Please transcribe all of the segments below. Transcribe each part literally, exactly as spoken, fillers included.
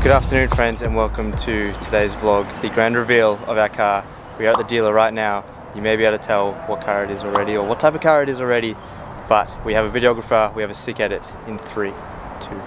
Good afternoon friends and welcome to today's vlog, the grand reveal of our car. We are at the dealer right now. You may be able to tell what car it is already or what type of car it is already, but we have a videographer, we have a sick edit in three, two,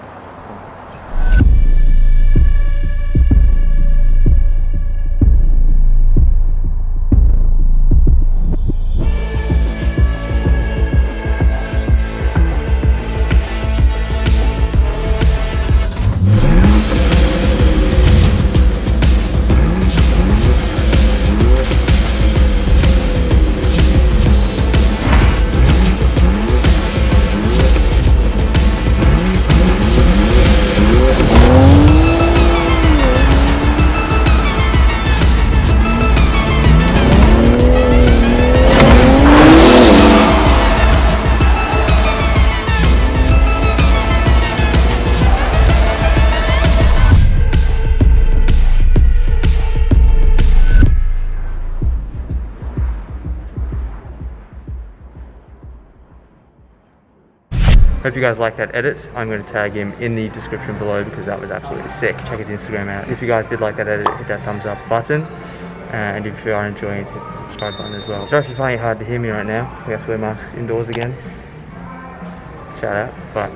Hope you guys like that edit. I'm going to tag him in the description below because that was absolutely sick. Check his Instagram out. If you guys did like that edit, hit that thumbs up button. Uh, and if you are enjoying it, hit the subscribe button as well. Sorry if you find it hard to hear me right now. We have to wear masks indoors again. Shout out. But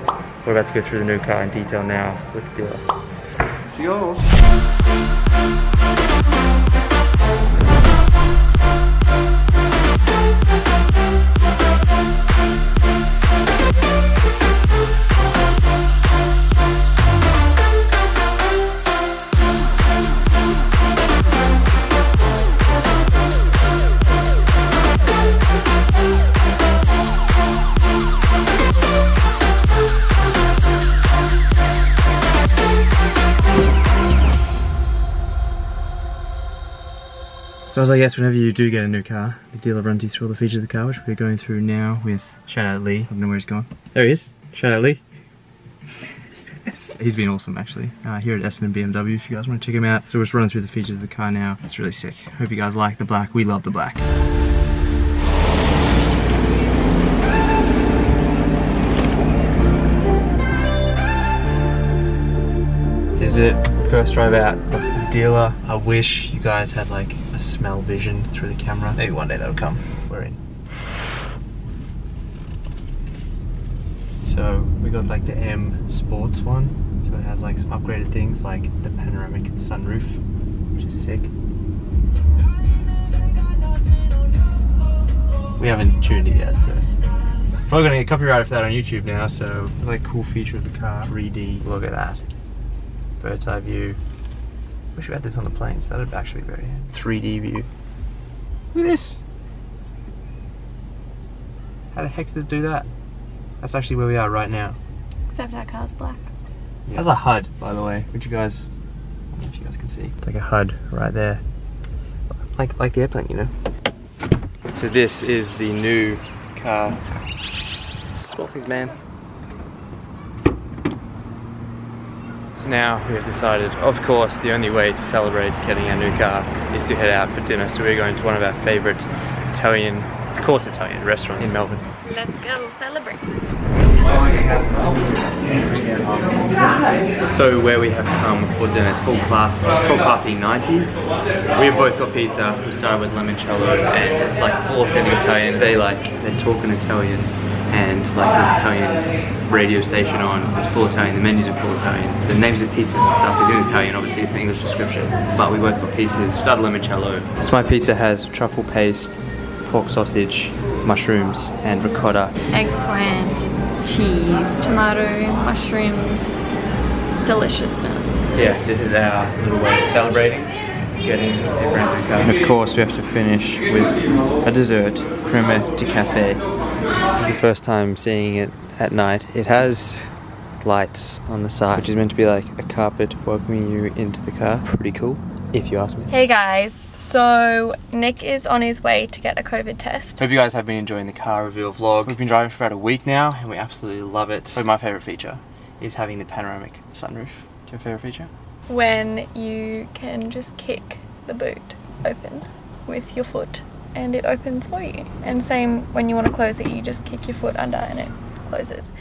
we're about to go through the new car in detail now with the dealer. It's yours. So as I guess whenever you do get a new car, the dealer runs you through all the features of the car, which we're going through now with shout out Lee. I don't know where he's gone. There he is. Shout out Lee. He's been awesome actually. Uh, here at Essendon B M W if you guys want to check him out. So we're just running through the features of the car now. It's really sick. Hope you guys like the black. We love the black. This is it. First drive out of the dealer. I wish you guys had like a smell vision through the camera. Maybe one day that'll come. We're in. So we got like the M Sports one. So it has like some upgraded things like the panoramic sunroof, which is sick. We haven't tuned it yet, so probably gonna get copyrighted for that on YouTube now. So it's like a cool feature of the car. three D. Look at that. Bird's eye view. Wish we had this on the plane, so that'd actually be very three D view. Look at this! How the heck does it do that? That's actually where we are right now. Except our car's black. Yeah. That's a H U D, by the way, which you guys, I don't know if you guys can see. It's like a H U D right there. Like, like the airplane, you know? So this is the new car. Small things, man. Now we have decided, of course, the only way to celebrate getting our new car is to head out for dinner. So we're going to one of our favourite Italian, of course Italian, restaurants in Melbourne. Let's go celebrate. So where we have come for dinner, it's called Class, it's called Class E ninety. We have both got pizza. We started with limoncello and it's like full authentic Italian. They like, they're talking Italian. And like this Italian radio station on, it's full Italian, the menus are full Italian. The names of pizzas and stuff is in Italian, obviously it's an English description. But we both got pizzas, started limoncello. So my pizza has truffle paste, pork sausage, mushrooms and ricotta. Eggplant, cheese, tomato, mushrooms, deliciousness. Yeah, this is our little way of celebrating. Getting a brand new car. And of course we have to finish with a dessert, crema di cafe. This is the first time seeing it at night. It has lights on the side, which is meant to be like a carpet welcoming you into the car. Pretty cool, if you ask me. Hey guys, so Nick is on his way to get a COVID test. Hope you guys have been enjoying the car reveal vlog. We've been driving for about a week now and we absolutely love it. So my favourite feature is having the panoramic sunroof. Do you have a favourite feature? When you can just kick the boot open with your foot and it opens for you. And same when you want to close it, you just kick your foot under and it closes.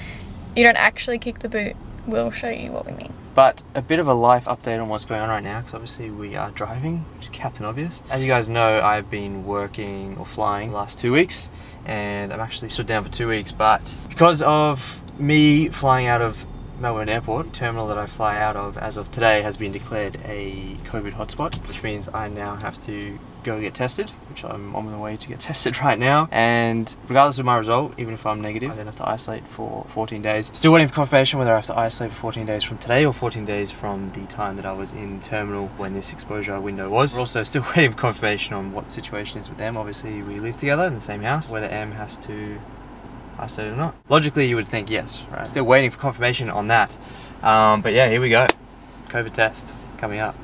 You don't actually kick the boot, we'll show you what we mean. But a bit of a life update on what's going on right now, because obviously we are driving, which is Captain Obvious. As you guys know, I've been working or flying the last two weeks, and I'm actually stood down for two weeks, but because of me flying out of Melbourne Airport, the terminal that I fly out of as of today has been declared a COVID hotspot, which means I now have to go get tested, which I'm on the way to get tested right now. And regardless of my result, even if I'm negative, I then have to isolate for fourteen days. Still waiting for confirmation whether I have to isolate for fourteen days from today or fourteen days from the time that I was in terminal when this exposure window was. We're also still waiting for confirmation on what the situation is with M. Obviously we live together in the same house, whether M has to isolate or not. Logically you would think yes, right? Still waiting for confirmation on that. Um, but yeah, here we go. COVID test coming up.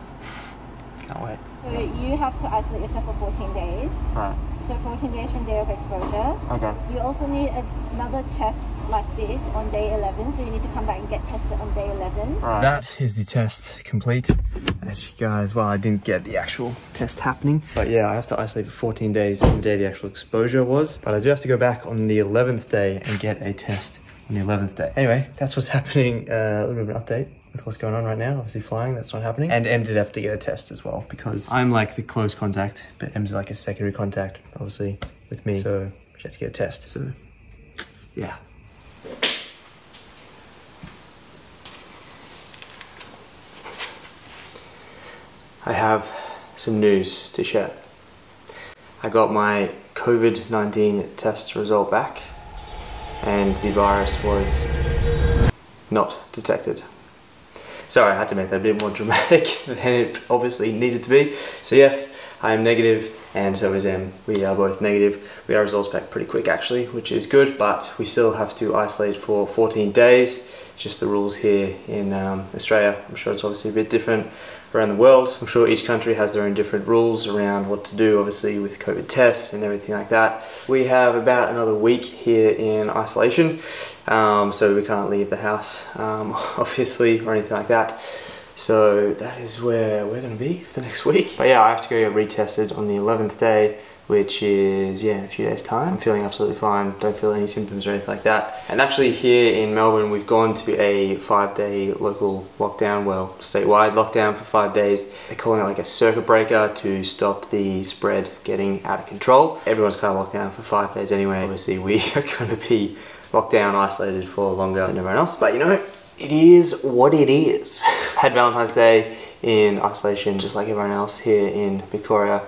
Can't wait. So you have to isolate yourself for fourteen days. Right. So fourteen days from day of exposure. Okay. You also need another test like this on day eleven. So you need to come back and get tested on day eleven. Right. That is the test complete. As you guys, well, I didn't get the actual test happening. But yeah, I have to isolate for fourteen days on the day the actual exposure was. But I do have to go back on the eleventh day and get a test on the eleventh day. Anyway, that's what's happening. Uh, a little bit of an update with what's going on right now. Obviously flying, that's not happening. And M did have to get a test as well, because I'm like the close contact, but M's like a secondary contact, obviously, with me. So she had to get a test, so yeah. I have some news to share. I got my COVID nineteen test result back, and the virus was not detected. Sorry, I had to make that a bit more dramatic than it obviously needed to be. So yes, I am negative, and so is M. We are both negative. We got results back pretty quick actually, which is good, but we still have to isolate for fourteen days. It's just the rules here in um, Australia. I'm sure it's obviously a bit different around the world. I'm sure each country has their own different rules around what to do, obviously, with COVID tests and everything like that. We have about another week here in isolation, um, so we can't leave the house, um, obviously, or anything like that. So that is where we're gonna be for the next week. But yeah, I have to go get retested on the eleventh day, which is, yeah, in a few days' time. I'm feeling absolutely fine, don't feel any symptoms or anything like that. And actually here in Melbourne, we've gone to a five-day local lockdown, well, statewide lockdown for five days. They're calling it like a circuit breaker to stop the spread getting out of control. Everyone's kind of locked down for five days anyway. Obviously, we are gonna be locked down, isolated for longer than everyone else. But you know, it is what it is. Had Valentine's Day in isolation, just like everyone else here in Victoria,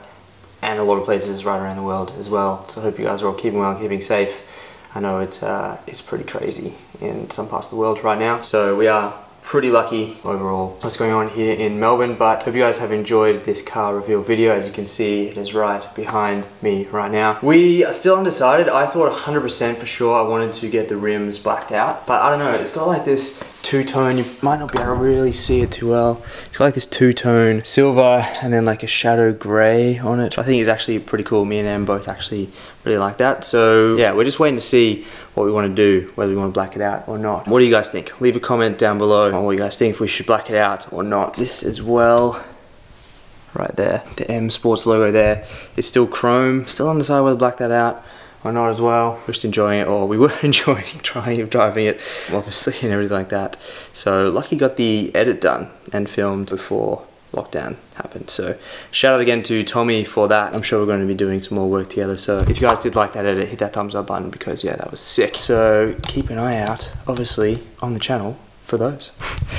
and a lot of places right around the world as well. So I hope you guys are all keeping well, keeping safe. I know it's, uh, it's pretty crazy in some parts of the world right now. So we are pretty lucky overall what's going on here in Melbourne, but hope you guys have enjoyed this car reveal video. As you can see, it is right behind me right now. We are still undecided. I thought one hundred percent for sure I wanted to get the rims blacked out, but I don't know, it's got like this two-tone, you might not be able to really see it too well. It's got like this two-tone silver and then like a shadow grey on it. I think it's actually pretty cool. Me and Em both actually really like that. So yeah, we're just waiting to see what we want to do, whether we want to black it out or not. What do you guys think? Leave a comment down below on what you guys think, if we should black it out or not. This as well, right there, the M Sports logo there, it's still chrome. Still undecided whether to black that out or not as well. We're just enjoying it, or we were enjoying trying driving it, obviously, and everything like that. So lucky got the edit done and filmed before lockdown happened. So shout out again to Tommy for that. I'm sure we're going to be doing some more work together. So if you guys did like that edit, hit that thumbs up button, because yeah, that was sick. So keep an eye out, obviously, on the channel for those.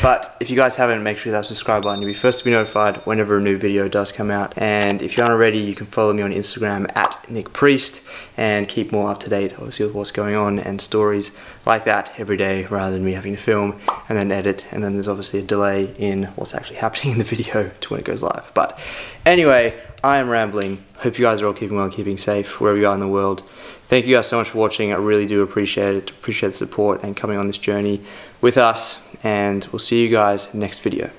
But if you guys haven't, make sure that subscribe button. You'll be first to be notified whenever a new video does come out. And if you aren't already, you can follow me on Instagram at Nick Priest and keep more up to date, obviously, with what's going on and stories like that every day, rather than me having to film and then edit. And then there's obviously a delay in what's actually happening in the video to when it goes live. But anyway, I am rambling. Hope you guys are all keeping well, keeping safe, wherever you are in the world. Thank you guys so much for watching. I really do appreciate it. Appreciate the support and coming on this journey with us. And we'll see you guys next video.